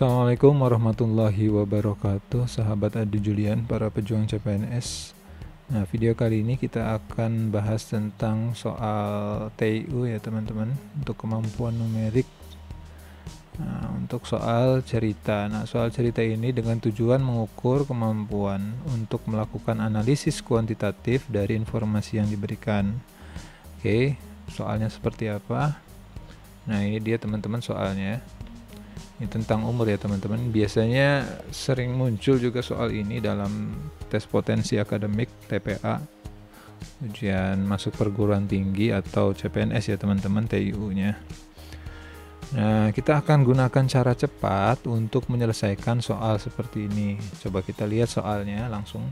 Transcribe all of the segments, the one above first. Assalamualaikum warahmatullahi wabarakatuh, sahabat Adi Julian, para pejuang CPNS. Nah, video kali ini kita akan bahas tentang soal TIU ya teman-teman, untuk kemampuan numerik. Nah, untuk soal cerita. Nah, soal cerita ini dengan tujuan mengukur kemampuan untuk melakukan analisis kuantitatif dari informasi yang diberikan. Oke, soalnya seperti apa? Nah, ini dia teman-teman soalnya. Ini tentang umur ya teman-teman. Biasanya sering muncul juga soal ini dalam tes potensi akademik TPA, ujian masuk perguruan tinggi atau CPNS ya teman-teman, TIU-nya. Nah, kita akan gunakan cara cepat untuk menyelesaikan soal seperti ini. Coba kita lihat soalnya langsung.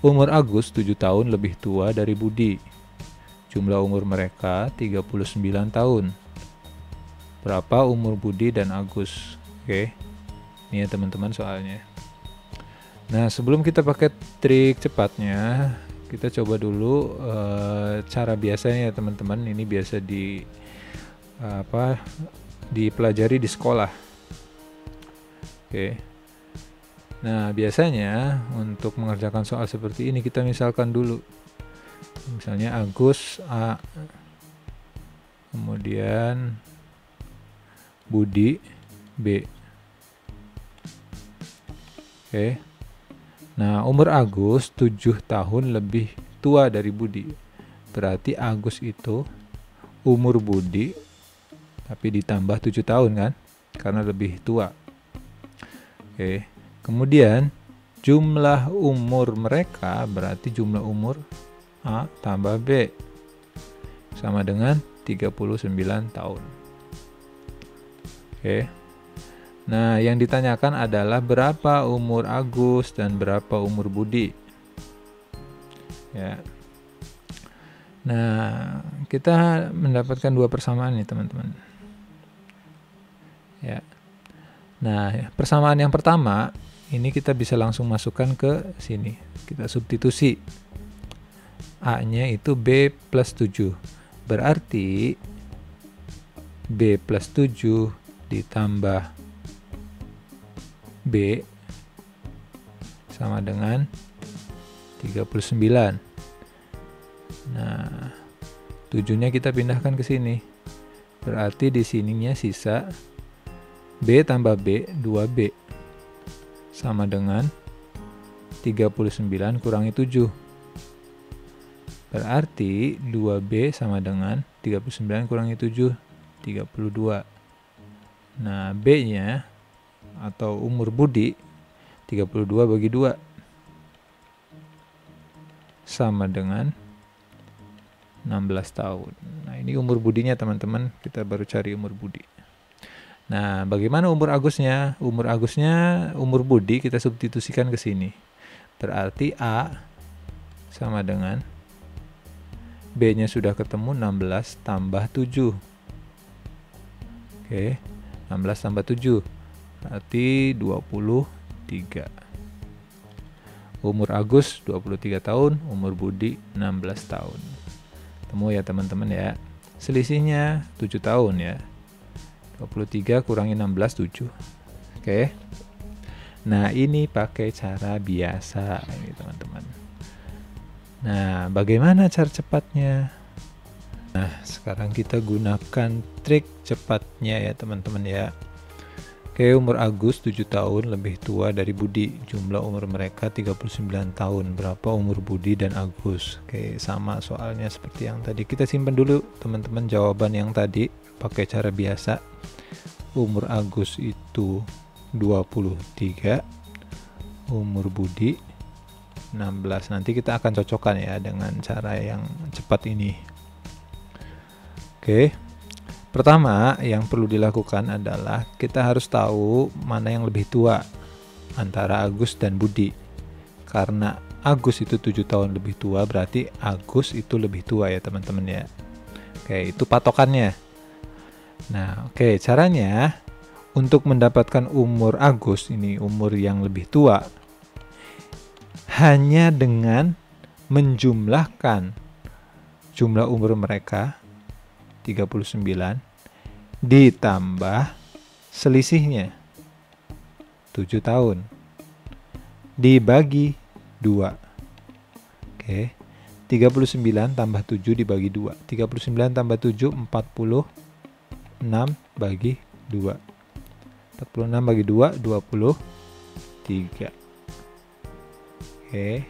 Umur Agus 7 tahun lebih tua dari Budi. Jumlah umur mereka 39 tahun. Berapa umur Budi dan Agus? Oke, ini ya teman-teman soalnya. Nah, sebelum kita pakai trik cepatnya, kita coba dulu cara biasanya ya teman-teman. Ini biasa dipelajari di sekolah. Oke. Nah, biasanya untuk mengerjakan soal seperti ini kita misalkan dulu. Misalnya Agus A, kemudian Budi B. Oke. Nah, umur Agus 7 tahun lebih tua dari Budi. Berarti Agus itu umur Budi tapi ditambah 7 tahun kan? Karena lebih tua. Oke. Kemudian jumlah umur mereka berarti jumlah umur A tambah B sama dengan 39 tahun. Oke. Nah, yang ditanyakan adalah berapa umur Agus dan berapa umur Budi. Ya. Nah, kita mendapatkan dua persamaan nih teman-teman. Ya. Nah, persamaan yang pertama ini kita bisa langsung masukkan ke sini. Kita substitusi. A-nya itu B plus 7. Berarti B plus 7 ditambah B sama dengan 39. Nah, 7-nya kita pindahkan ke sini. Berarti di sininya sisa B tambah B 2B sama dengan 39 kurangi 7. Berarti 2B sama dengan 39 kurangi 7 32. Nah, B-nya atau umur Budi 32 bagi 2 sama dengan 16 tahun. Nah, ini umur Budinya teman-teman, kita baru cari umur Budi. Nah, bagaimana umur Agusnya? Umur Agusnya umur Budi kita substitusikan ke sini. Berarti A sama dengan B-nya sudah ketemu 16 tambah 7. Oke. 16 tambah 7 berarti 23. Umur Agus 23 tahun, umur Budi 16 tahun. Temu ya teman-teman ya. Selisihnya 7 tahun ya. 23 kurangi 16 7. Oke. Nah, ini pakai cara biasa ini teman-teman. Nah, bagaimana cara cepatnya? Nah, sekarang kita gunakan trik cepatnya ya teman-teman ya. Oke, umur Agus 7 tahun lebih tua dari Budi. Jumlah umur mereka 39 tahun. Berapa umur Budi dan Agus? Oke, sama soalnya seperti yang tadi. Kita simpan dulu teman-teman jawaban yang tadi pakai cara biasa. Umur Agus itu 23, umur Budi 16. Nanti kita akan cocokkan ya dengan cara yang cepat ini. Oke, pertama yang perlu dilakukan adalah kita harus tahu mana yang lebih tua antara Agus dan Budi. Karena Agus itu 7 tahun lebih tua, berarti Agus itu lebih tua ya teman-teman ya. Oke, itu patokannya. Nah, oke, caranya untuk mendapatkan umur Agus, ini umur yang lebih tua, hanya dengan menjumlahkan jumlah umur mereka 39 ditambah 1 selisihnya 7 tahun dibagi 2. Oke, 39 tambah 7 dibagi 2. 39 tambah 7, 46 bagi 2. 46 bagi 2, 23. Oke.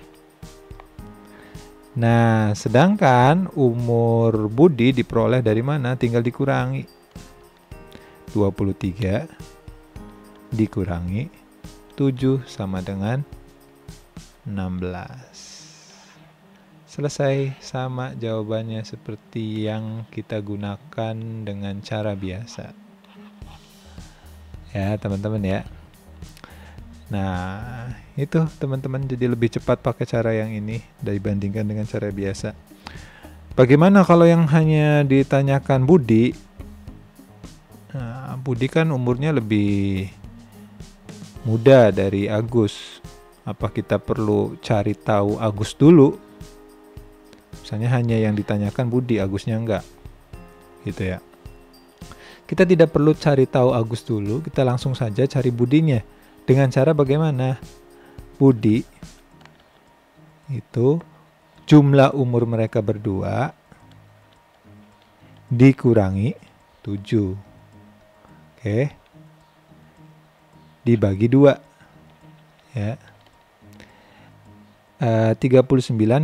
Nah, sedangkan umur Budi diperoleh dari mana? Tinggal dikurangi. 23 dikurangi 7 sama dengan 16. Selesai, sama jawabannya seperti yang kita gunakan dengan cara biasa. Ya, teman-teman ya. Nah, itu teman-teman, jadi lebih cepat pakai cara yang ini dibandingkan dengan cara biasa. Bagaimana kalau yang hanya ditanyakan Budi? Nah, Budi kan umurnya lebih muda dari Agus. Apa kita perlu cari tahu Agus dulu? Misalnya hanya yang ditanyakan Budi, Agusnya enggak. Gitu ya. Kita tidak perlu cari tahu Agus dulu, kita langsung saja cari Budinya. Dengan cara bagaimana? Budi itu jumlah umur mereka berdua dikurangi 7. Oke. Dibagi 2. Ya. 39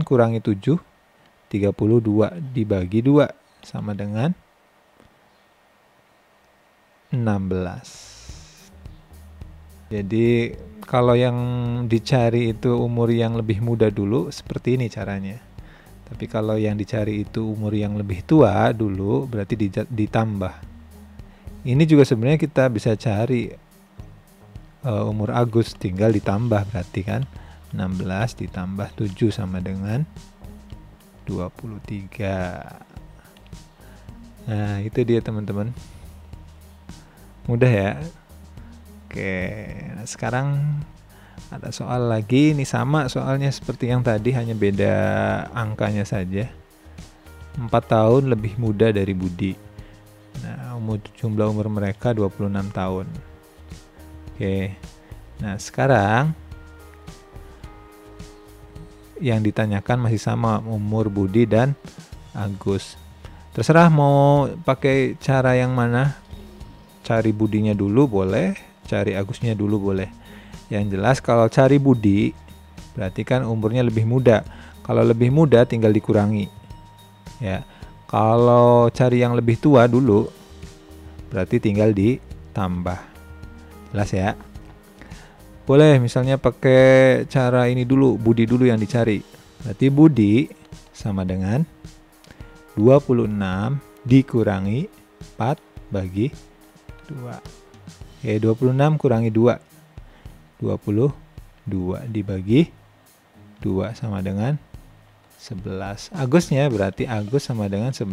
kurangi 7, 32 dibagi 2 sama dengan 16. Jadi kalau yang dicari itu umur yang lebih muda dulu, seperti ini caranya. Tapi kalau yang dicari itu umur yang lebih tua dulu, berarti ditambah. Ini juga sebenarnya kita bisa cari umur Agus, tinggal ditambah berarti kan. 16 ditambah 7 sama dengan 23. Nah, itu dia teman-teman. Mudah ya. Oke, nah sekarang ada soal lagi. Ini sama soalnya seperti yang tadi, hanya beda angkanya saja. 4 tahun lebih muda dari Budi. Nah, jumlah umur mereka 26 tahun. Oke, nah sekarang yang ditanyakan masih sama, umur Budi dan Agus. Terserah mau pakai cara yang mana. Cari Budinya dulu boleh, cari Agusnya dulu boleh. Yang jelas kalau cari Budi berarti kan umurnya lebih muda. Kalau lebih muda tinggal dikurangi. Ya. Kalau cari yang lebih tua dulu berarti tinggal ditambah. Jelas ya? Boleh misalnya pakai cara ini dulu, Budi dulu yang dicari. Berarti Budi sama dengan 26 dikurangi 4 bagi 2. Oke, 26 kurangi 2, 22 dibagi 2 sama dengan 11. Agusnya berarti Agus sama dengan 11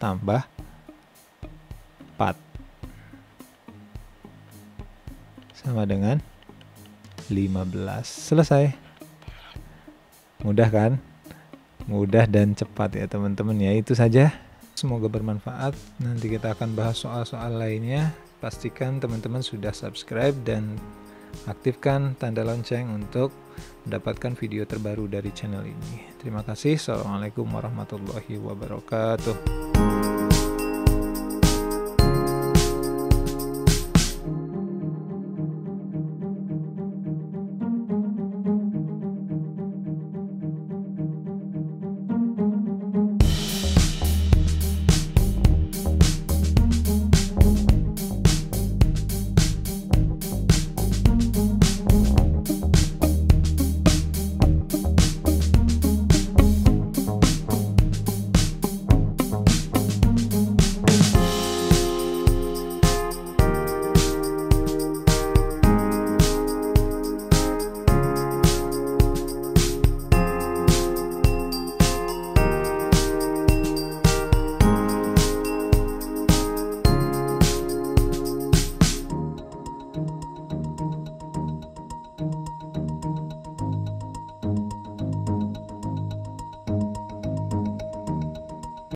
tambah 4 sama dengan 15. Selesai. Mudah kan? Mudah dan cepat ya teman-teman ya. Itu saja. Semoga bermanfaat. Nanti kita akan bahas soal-soal lainnya. Pastikan teman-teman sudah subscribe dan aktifkan tanda lonceng untuk mendapatkan video terbaru dari channel ini. Terima kasih. Assalamualaikum warahmatullahi wabarakatuh.